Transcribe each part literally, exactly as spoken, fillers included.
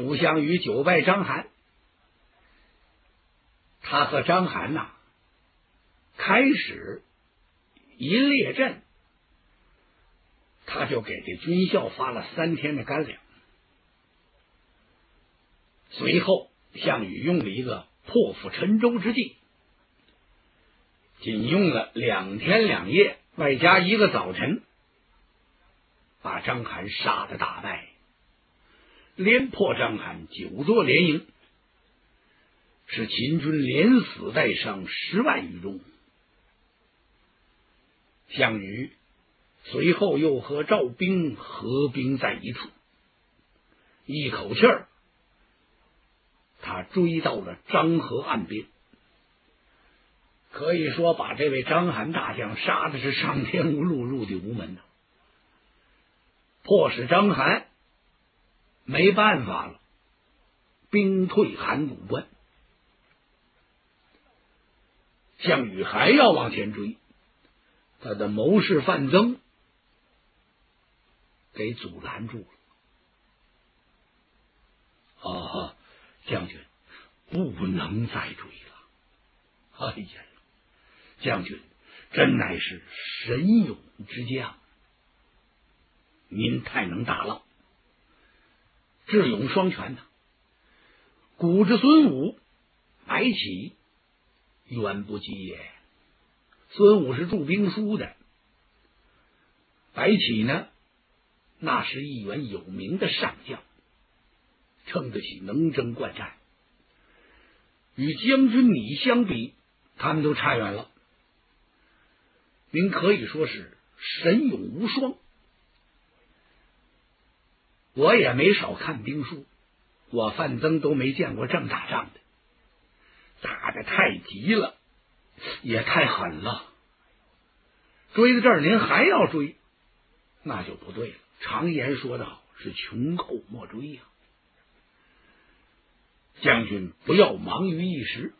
楚项羽久拜章邯。他和章邯呐、啊，开始一列阵，他就给这军校发了三天的干粮。随后，项羽用了一个破釜沉舟之计，仅用了两天两夜，外加一个早晨，把章邯杀得大败，连破章邯九座连营，使秦军连死带伤十万余众。项羽随后又和赵兵合兵在一处，一口气儿他追到了漳河岸边，可以说把这位章邯大将杀的是上天无路，入地无门呐，迫使章邯没办法了，兵退函谷关。项羽还要往前追，他的谋士范增给阻拦住了。啊，将军不能再追了！哎呀，将军真乃是神勇之将，您太能打了，智勇双全呐、啊！古之孙武，白起远不及也。孙武是著兵书的，白起呢，那是一员有名的上将，称得起能征惯战。与将军你相比，他们都差远了。您可以说是神勇无双。我也没少看兵书，我范增都没见过这么打仗的，打得太急了，也太狠了。追到这儿您还要追，那就不对了。常言说得好，是穷寇莫追呀、啊。将军不要忙于一时，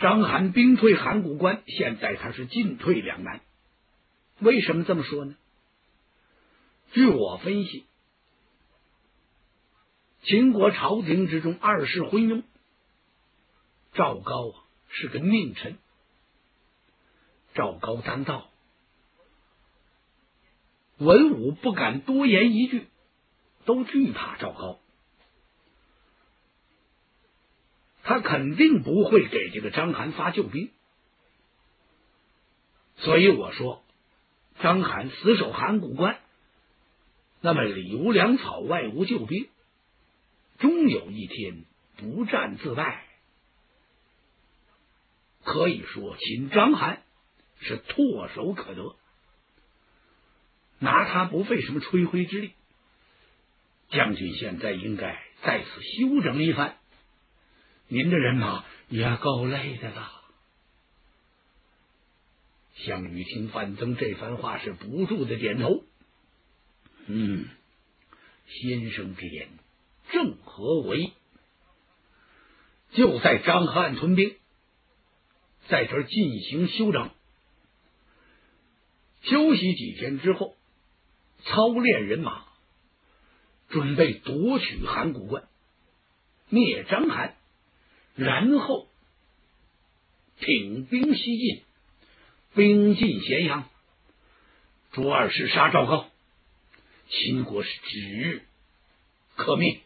章邯兵退函谷关，现在他是进退两难。为什么这么说呢？据我分析，秦国朝廷之中二世昏庸，赵高啊是个佞臣，赵高当道，文武不敢多言一句，都惧怕赵高。他肯定不会给这个章邯发救兵，所以我说章邯死守函谷关，那么里无粮草，外无救兵，终有一天不战自败。可以说秦章邯是唾手可得，拿他不费什么吹灰之力。将军现在应该再次休整一番，您的人马也够累的了。项羽听范增这番话是不住的点头，嗯，先生之言正合我意。就在漳河岸屯兵，在这儿进行休整，休息几天之后，操练人马，准备夺取函谷关，灭章邯。然后挺兵西进，兵进咸阳，捉二世，杀赵高，秦国是指日可灭。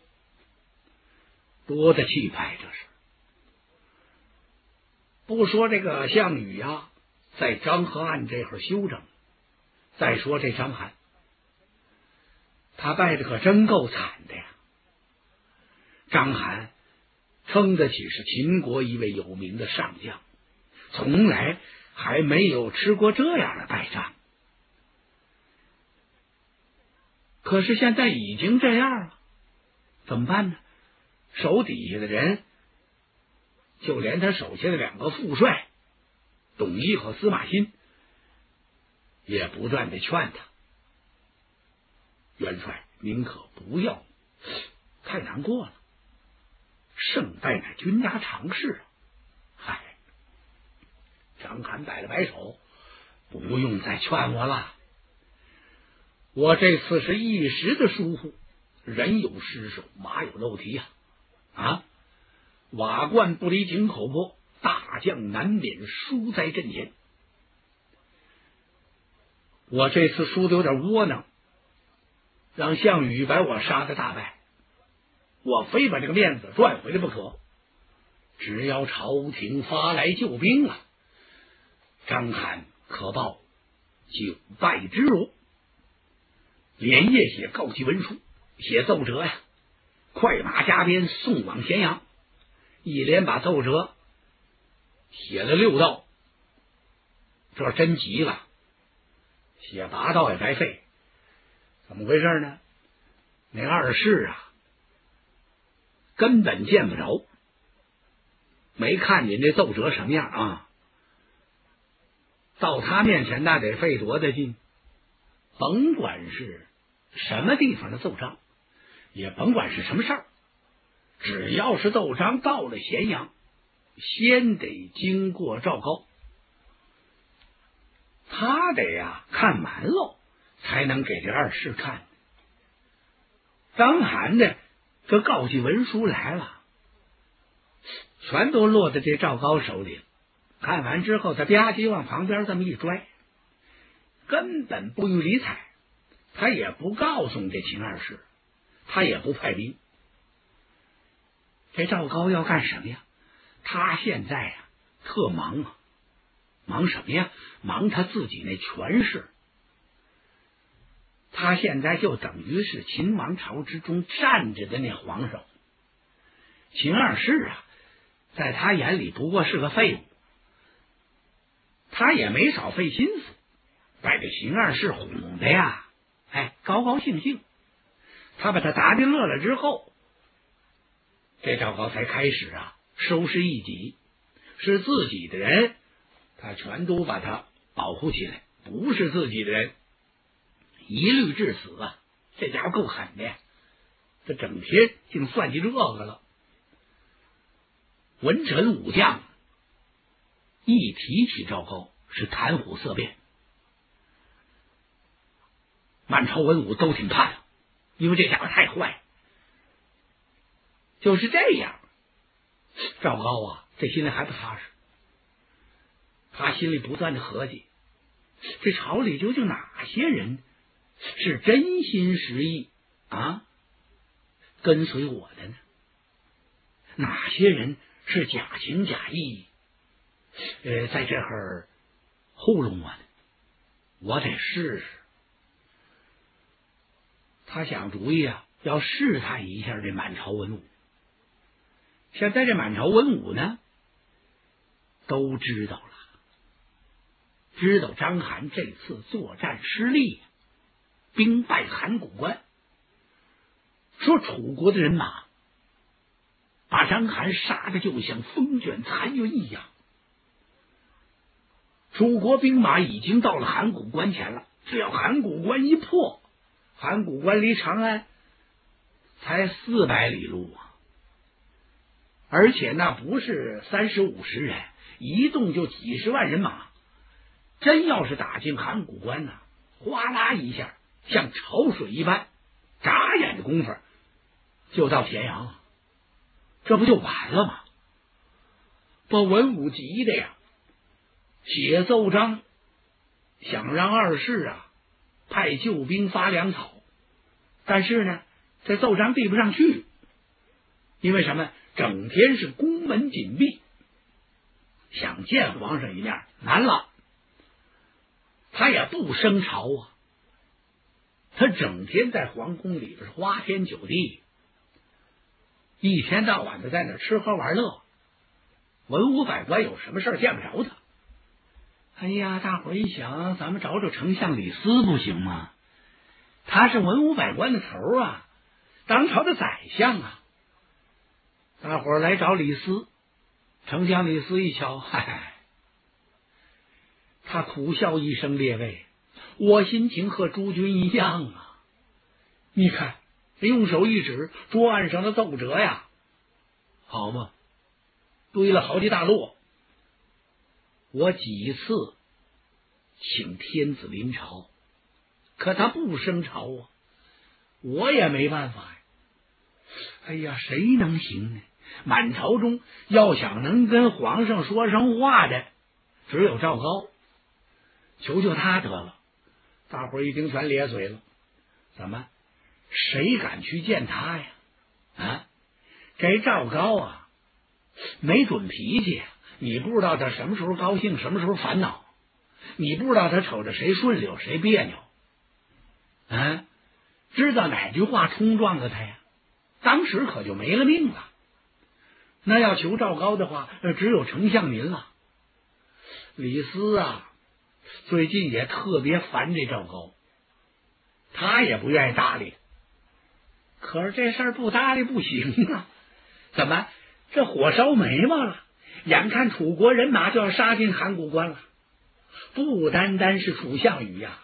多的气派，这是不说这个项羽啊在漳河岸这会儿休整，再说这章邯，他败的可真够惨的呀。章邯称得起是秦国一位有名的上将，从来还没有吃过这样的败仗。可是现在已经这样了，怎么办呢？手底下的人，就连他手下的两个副帅董翳和司马欣，也不断的劝他，元帅您可不要太难过了，胜败乃军家常事啊。嗨，章邯摆了摆手，不用再劝我了，我这次是一时的疏忽，人有失手，马有漏蹄啊！啊，瓦罐不离井口坡，大将难免输在阵前。我这次输的有点窝囊，让项羽把我杀的大败，我非把这个面子赚回来不可。只要朝廷发来救兵啊，章邯可报九败之辱。连夜写告急文书，写奏折呀、啊，快马加鞭送往咸阳。一连把奏折写了六道，这真急了，写八道也白费。怎么回事呢？那二世啊，根本见不着，没看您这奏折什么样啊？到他面前那得费多大劲？甭管是什么地方的奏章，也甭管是什么事儿，只要是奏章到了咸阳，先得经过赵高，他得呀、啊、看完喽，才能给这二世看。章邯的这告急文书来了，全都落在这赵高手里，看完之后他吧唧往旁边这么一拽，根本不予理睬。他也不告诉这秦二世，他也不派兵。这赵高要干什么呀？他现在呀、啊、特忙啊，忙什么呀？忙他自己那权势。他现在就等于是秦王朝之中站着的那皇手。秦二世啊，在他眼里不过是个废物，他也没少费心思，把这秦二世哄的呀，哎，高高兴兴。他把他打的乐了之后，这赵高才开始啊收拾异己，是自己的人，他全都把他保护起来；不是自己的人，一律致死啊！这家伙够狠的，他整天竟算计这个了。文臣武将一提起赵高，是谈虎色变。满朝文武都挺怕他，因为这家伙太坏。就是这样，赵高啊，这心里还不踏实，他心里不断的合计，这朝里究竟哪些人是真心实意啊跟随我的呢？哪些人是假情假意，呃，在这儿糊弄我呢？我得试试。他想主意啊，要试探一下这满朝文武。现在这满朝文武呢，都知道了，知道章邯这次作战失利，兵败函谷关，说楚国的人马把章邯杀的就像风卷残云一样。楚国兵马已经到了函谷关前了，只要函谷关一破，函谷关离长安才四百里路啊，而且那不是三十五十人，一动就几十万人马，真要是打进函谷关呢、啊，哗啦一下，像潮水一般，眨眼的功夫就到咸阳了，这不就完了吗？把文武急的呀，写奏章，想让二世啊派救兵发粮草，但是呢，这奏章递不上去，因为什么？整天是宫门紧闭，想见皇上一面难了。他也不升朝啊，他整天在皇宫里边是花天酒地，一天到晚的在那吃喝玩乐，文武百官有什么事见不着他。哎呀，大伙一想，咱们找找丞相李斯不行吗？他是文武百官的头啊，当朝的宰相啊。大伙来找李斯，丞相李斯一瞧，嗨，他苦笑一声：“列位，我心情和诸君一样啊！你看，用手一指桌案上的奏折呀，好嘛，堆了好几大摞。我几次请天子临朝，可他不升朝啊，我也没办法呀。哎呀，谁能行呢？满朝中要想能跟皇上说声话的，只有赵高，求求他得了。大伙一听全咧嘴了，怎么谁敢去见他呀？啊，这赵高啊没准脾气，你不知道他什么时候高兴，什么时候烦恼，你不知道他瞅着谁顺溜谁别扭，啊，知道哪句话冲撞了他呀，当时可就没了命了。那要求赵高的话，只有丞相您了。李斯啊最近也特别烦这赵高，他也不愿意搭理，可是这事儿不搭理不行啊，怎么这火烧眉毛了，眼看楚国人马就要杀进函谷关了。不单单是楚项羽呀、啊、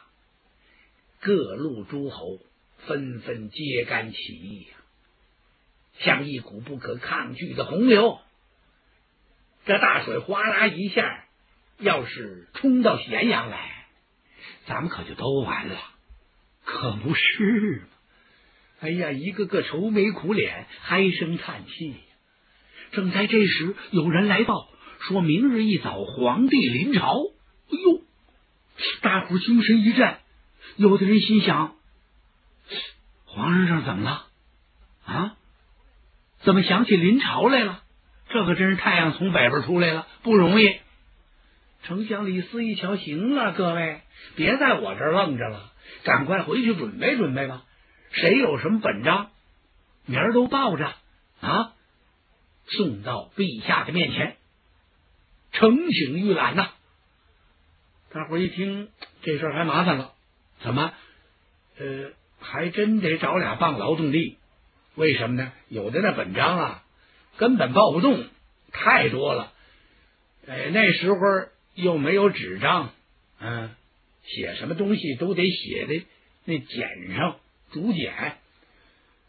各路诸侯纷纷揭竿起义呀、啊，像一股不可抗拒的洪流，这大水哗啦一下要是冲到咸阳来，咱们可就都完了，可不是吗？哎呀，一个个愁眉苦脸，唉声叹气。正在这时，有人来报说明日一早皇帝临朝。哎呦，大伙精神一振，有的人心想，皇上怎么了啊？怎么想起临朝来了？这可真是太阳从北边出来了，不容易。丞相李斯一瞧，行了，各位别在我这儿愣着了，赶快回去准备准备吧，谁有什么本章明儿都抱着啊，送到陛下的面前，呈请御览呐。大伙一听这事儿还麻烦了，怎么呃还真得找俩棒劳动力。为什么呢？有的那本章啊根本抱不动，太多了。哎，那时候又没有纸张，嗯、啊，写什么东西都得写的那简上竹简。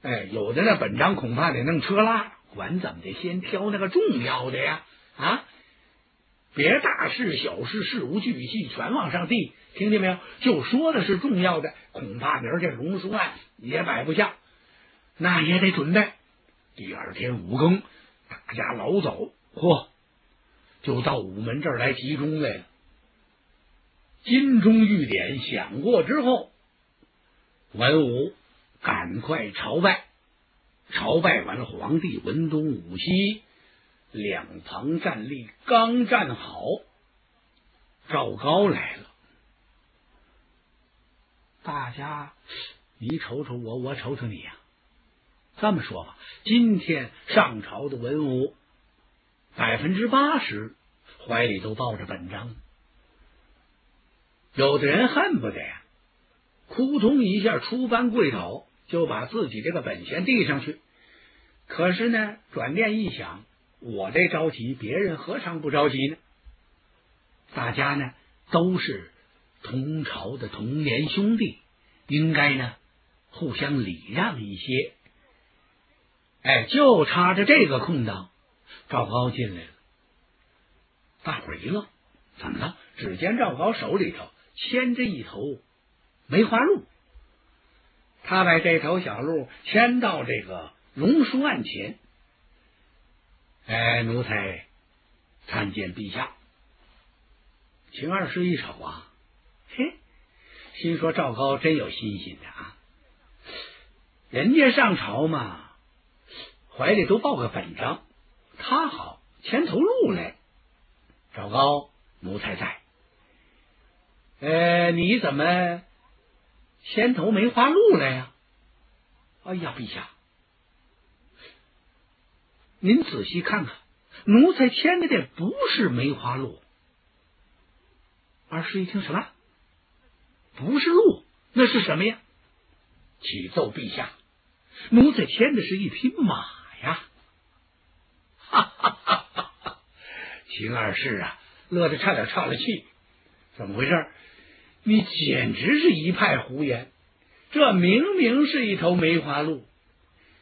哎，有的那本章恐怕得弄车拉，管怎么得先挑那个重要的呀啊！别大事小事事无巨细全往上递，听见没有？就说的是重要的，恐怕明儿这龙书案也摆不下。那也得准备。第二天五更，大家老早嚯，就到午门这儿来集中来了。金钟玉典响过之后，文武赶快朝拜。朝拜完了，皇帝文东武西两旁站立，刚站好，赵高来了。大家你瞅瞅我，我瞅瞅你呀、啊。这么说吧，今天上朝的文武百分之八十怀里都抱着本章，有的人恨不得呀，扑通一下出班跪倒，就把自己这个本钱递上去。可是呢，转念一想，我这着急，别人何尝不着急呢？大家呢都是同朝的同年兄弟，应该呢互相礼让一些。哎，就插着这个空档，赵高进来了。大伙一愣，怎么了？只见赵高手里头牵着一头梅花鹿，他把这头小鹿牵到这个榕树案前。哎，奴才参见陛下。秦二世一瞅啊，嘿，心说赵高真有心心的啊，人家上朝嘛，怀里都抱个本章，他好牵头鹿来。赵高，奴才在。呃，你怎么牵头梅花鹿来呀、啊？哎呀，陛下，您仔细看看，奴才牵的这不是梅花鹿。二师一听，什么？不是鹿，那是什么呀？启奏陛下，奴才牵的是一匹马呀！哈哈哈哈哈！秦二世啊，乐得差点岔了气。怎么回事？你简直是一派胡言！这明明是一头梅花鹿，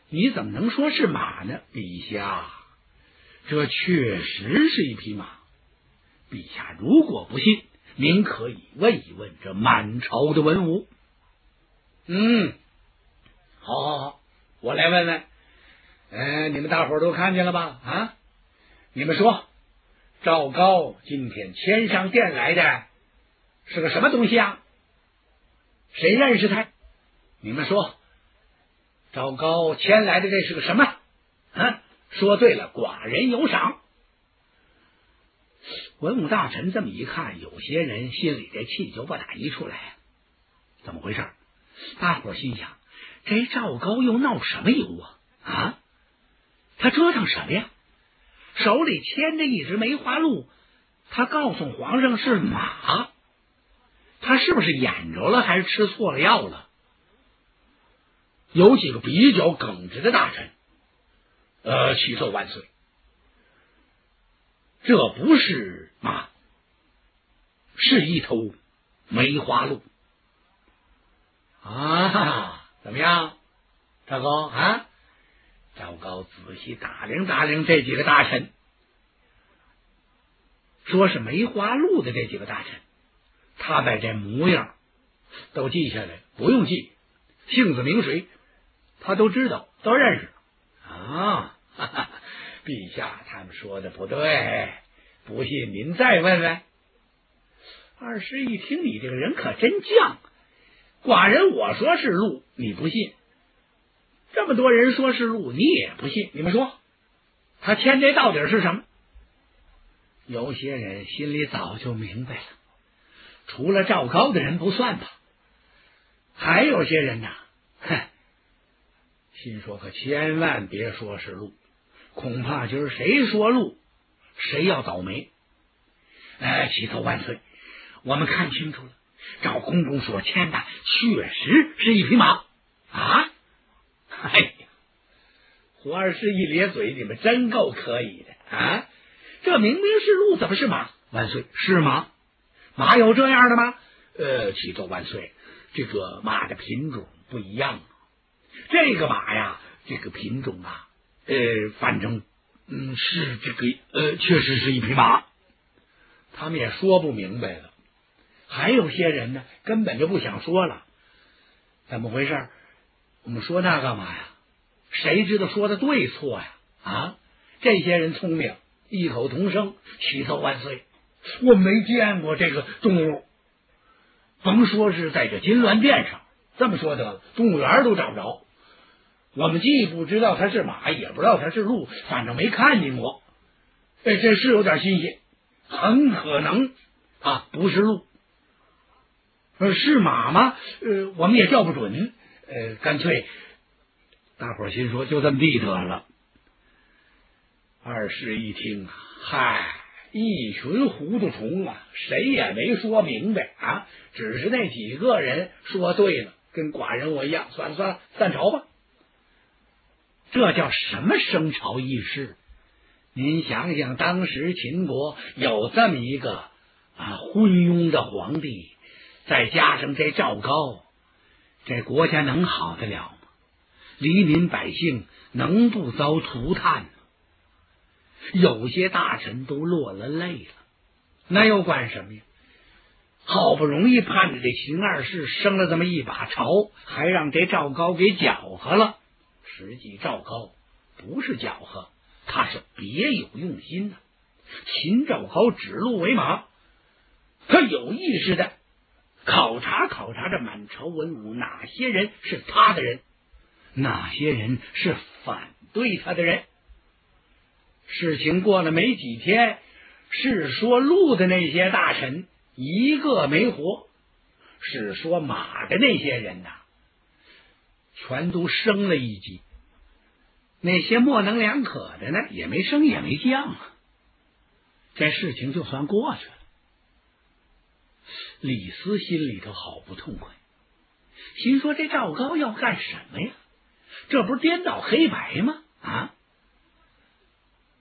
你怎么能说是马呢？陛下，这确实是一匹马。陛下如果不信，您可以问一问这满朝的文武。嗯，好好好。我来问问，哎，你们大伙儿都看见了吧？啊，你们说，赵高今天牵上殿来的是个什么东西啊？谁认识他？你们说，赵高牵来的这是个什么？啊，说对了，寡人有赏。文武大臣这么一看，有些人心里这气就不打一处来、啊，怎么回事？大伙心想，这赵高又闹什么油啊？啊，他折腾什么呀？手里牵着一只梅花鹿，他告诉皇上是马，他是不是眼着了，还是吃错了药了？有几个比较耿直的大臣，呃，启奏万岁，这不是马，是一头梅花鹿。啊，怎么样，赵高啊？赵高仔细打量打量这几个大臣，说是梅花鹿的这几个大臣，他把这模样都记下来，不用记，姓子名谁他都知道，都认识啊！哈哈，陛下，他们说的不对，不信您再问问。二师一听，你这个人可真犟，寡人我说是鹿，你不信。这么多人说是鹿，你也不信，你们说他牵这到底是什么？有些人心里早就明白了，除了赵高的人不算吧，还有些人呐，哼，心说可千万别说是鹿，恐怕今儿谁说鹿，谁要倒霉。哎，启奏万岁，我们看清楚了，赵公公所牵的确实是一匹马啊！哎呀，胡二师一咧嘴，你们真够可以的啊！这明明是鹿，怎么是马？万岁，是马。马有这样的吗？呃，启奏万岁，这个马的品种不一样。这个马呀，这个品种啊，呃，反正嗯是这个呃，确实是一匹马。他们也说不明白了。还有些人呢，根本就不想说了。怎么回事？我们说那干嘛呀？谁知道说的对错呀？啊，这些人聪明，异口同声，启奏万岁，我没见过这个动物，甭说是在这金銮殿上，这么说得了，动物园都找不着。我们既不知道它是马，也不知道它是鹿，反正没看见过。哎，这是有点新鲜，很可能啊不是鹿，呃，是马吗？呃，我们也叫不准。呃，干脆大伙儿心说就这么地得了。二世一听，嗨，一群糊涂虫啊，谁也没说明白啊，只是那几个人说对了，跟寡人我一样，算了算了，散朝吧。这叫什么生朝议事？您想想，当时秦国有这么一个啊昏庸的皇帝，再加上这赵高，这国家能好得了吗？黎民百姓能不遭涂炭吗？有些大臣都落了泪了，那又管什么呀？好不容易盼着这秦二世生了这么一把朝，还让这赵高给搅和了。实际赵高不是搅和，他是别有用心呐、啊。秦赵高指鹿为马，他有意识的考察考察这满朝文武，哪些人是他的人，哪些人是反对他的人。事情过了没几天，是说鹿的那些大臣一个没活，是说马的那些人呐、啊，全都升了一级。那些模棱两可的呢，也没升也没降啊。这事情就算过去了。李斯心里头好不痛快，心说这赵高要干什么呀？这不是颠倒黑白吗？啊，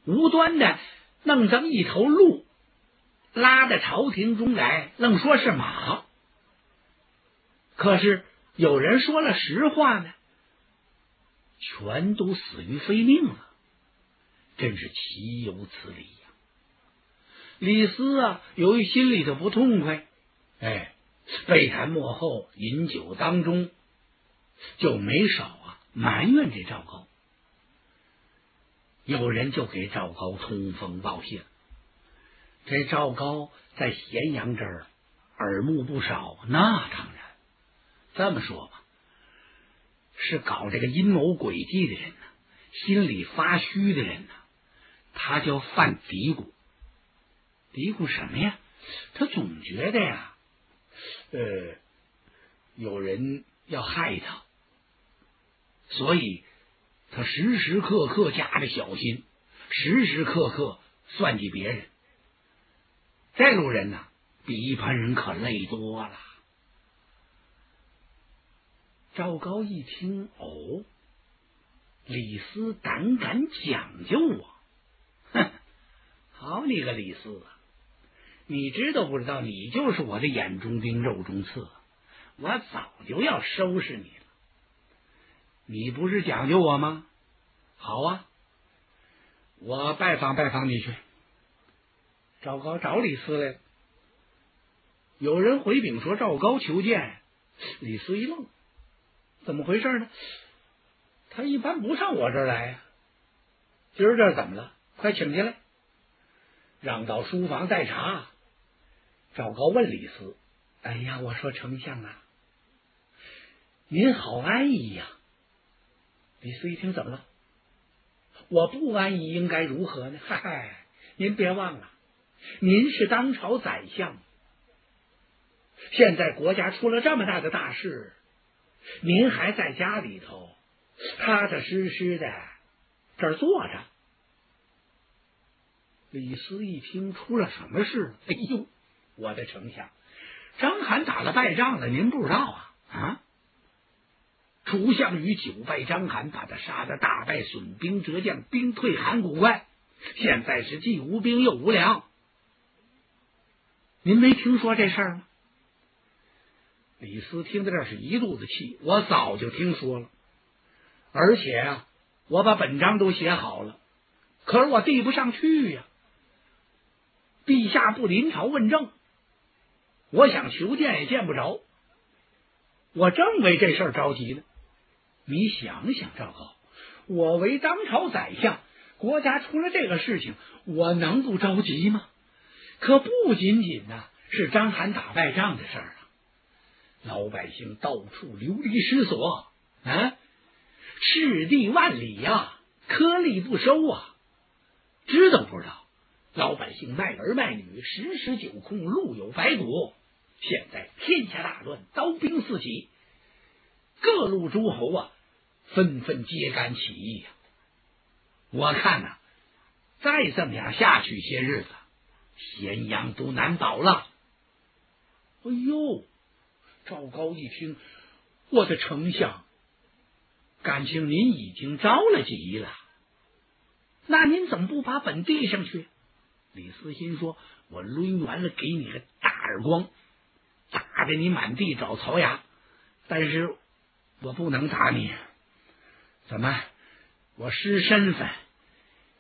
无端的弄这么一头鹿，拉到朝廷中来，愣说是马。可是有人说了实话呢，全都死于非命了，真是岂有此理呀！李斯啊，由于心里头不痛快，哎，被谈幕后饮酒当中，就没少啊埋怨这赵高。有人就给赵高通风报信。这赵高在咸阳这儿耳目不少，那当然。这么说吧，是搞这个阴谋诡计的人呢、啊，心里发虚的人呢、啊，他叫犯嘀咕。嘀咕什么呀？他总觉得呀，呃，有人要害他，所以他时时刻刻夹着小心，时时刻刻算计别人。这路人呢、啊，比一般人可累多了。赵高一听，哦，李斯胆敢讲究我，哼！好你个李斯啊！你知道不知道？你就是我的眼中钉、肉中刺，我早就要收拾你了。你不是讲究我吗？好啊，我拜访拜访你去。赵高找李斯来了，有人回禀说赵高求见。李斯一愣，怎么回事呢？他一般不上我这儿来呀、啊。今儿这怎么了？快请进来，让到书房待茶。赵高问李斯：“哎呀，我说丞相啊，您好安逸呀、啊。”李斯一听，怎么了？我不安逸应该如何呢？嗨嗨，您别忘了，您是当朝宰相，现在国家出了这么大的大事，您还在家里头踏踏实实的这儿坐着。李斯一听，出了什么事？哎呦，我的丞相，章邯打了败仗了，您不知道啊！啊，楚项羽久拜章邯，把他杀得大败，损兵折将，兵退函谷关。现在是既无兵又无粮，您没听说这事儿吗？李斯听到这是一肚子气，我早就听说了，而且啊，我把本章都写好了，可是我递不上去呀、啊。陛下不临朝问政，我想求见也见不着，我正为这事儿着急呢。你想想，赵高，我为当朝宰相，国家出了这个事情，我能不着急吗？可不仅仅呢、啊、是章邯打败仗的事儿啊，老百姓到处流离失所啊，赤地万里呀、啊，颗粒不收啊，知道不知道？老百姓卖儿卖女，十室九空，路有白骨。现在天下大乱，刀兵四起，各路诸侯啊，纷纷揭竿起义呀、啊。我看呐、啊，再这么样下去些日子，咸阳都难保了。哎呦，赵高一听，我的丞相，感情您已经着了急了，那您怎么不把本递上去？李斯心说，我抡圆了给你个大耳光，打得你满地找槽牙，但是我不能打你。怎么？我失身份？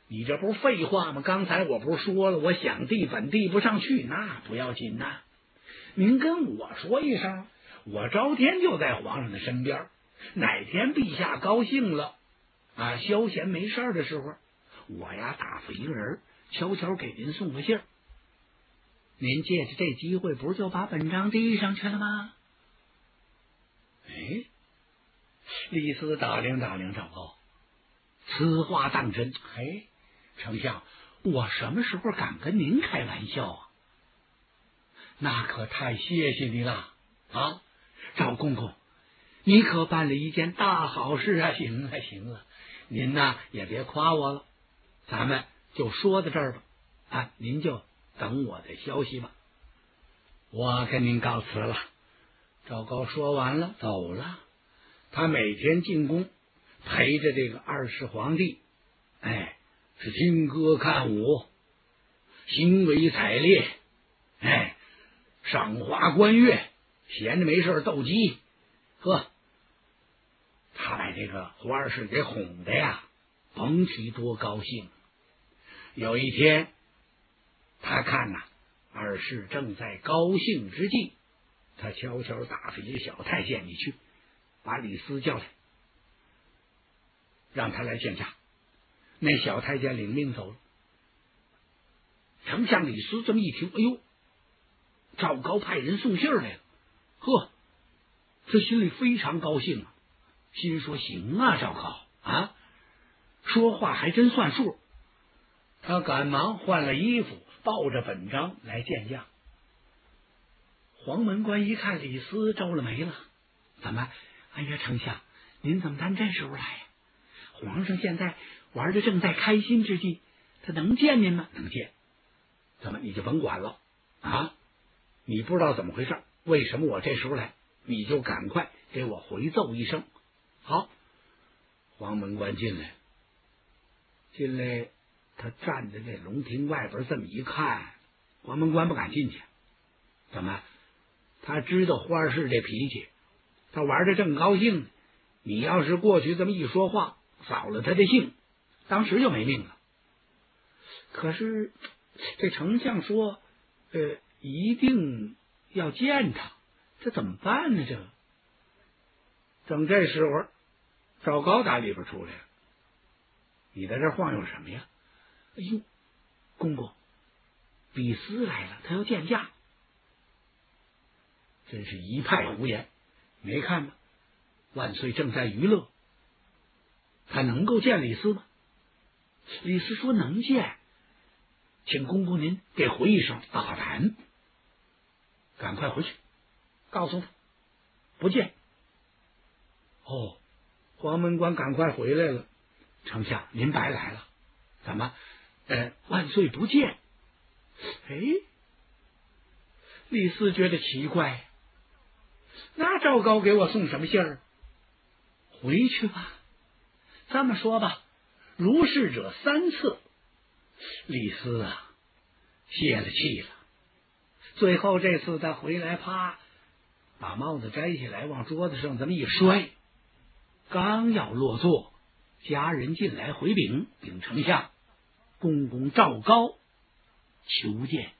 你这不是废话吗？刚才我不是说了，我想递本递不上去。那不要紧呐、啊，您跟我说一声，我朝天就在皇上的身边，哪天陛下高兴了啊，消闲没事的时候，我呀打发一个人悄悄给您送个信儿，您借着这机会不是就把本章递上去了吗？哎，李斯打量打量赵高，此话当真。哎，丞相，我什么时候敢跟您开玩笑啊？那可太谢谢你了啊，赵公公，你可办了一件大好事啊！行啊行啊，您呐、啊、也别夸我了，咱们就说到这儿吧，啊，您就等我的消息吧，我跟您告辞了。赵高说完了，走了。他每天进宫陪着这个二世皇帝，哎，是听歌看舞，行为采猎，哎，赏花观月，闲着没事斗鸡，呵，他把这个胡二世给哄的呀，甭提多高兴。有一天，他看呐、啊，二世正在高兴之际，他悄悄打发一个小太监，你去把李斯叫来，让他来见驾。那小太监领命走了。丞相李斯这么一听，哎呦，赵高派人送信来了，呵，他心里非常高兴啊，心说行啊，赵高啊，说话还真算数。他赶忙换了衣服，抱着本章来见驾。黄门官一看李斯皱了眉了，怎么？哎呀，丞相，您怎么咱这时候来呀？皇上现在玩的正在开心之际，他能见您吗？能见。怎么你就甭管了啊？你不知道怎么回事，为什么我这时候来？你就赶快给我回奏一声。好，黄门官进来，进来，他站在这龙亭外边这么一看，黄门官不敢进去。怎么？他知道花氏这脾气，他玩的正高兴呢。你要是过去这么一说话，扫了他的兴，当时就没命了。可是这丞相说，呃，一定要见他，这怎么办呢？这等这时候，赵高打里边出来了。你在这晃悠什么呀？哎呦，公公，比斯来了，他要见驾。真是一派胡言，没看吗？万岁正在娱乐，他能够见李斯吗？李斯说能见，请公公您给回一声，大胆，赶快回去，告诉他不见。哦，黄门官赶快回来了，丞相您白来了，怎么？呃，万岁不见。哎，李斯觉得奇怪，那赵高给我送什么信儿？回去吧。这么说吧，如是者三次。李斯啊，泄了气了。最后这次他回来，啪，把帽子摘下来，往桌子上这么一摔，刚要落座，家人进来回禀，禀丞相，公公赵高求见。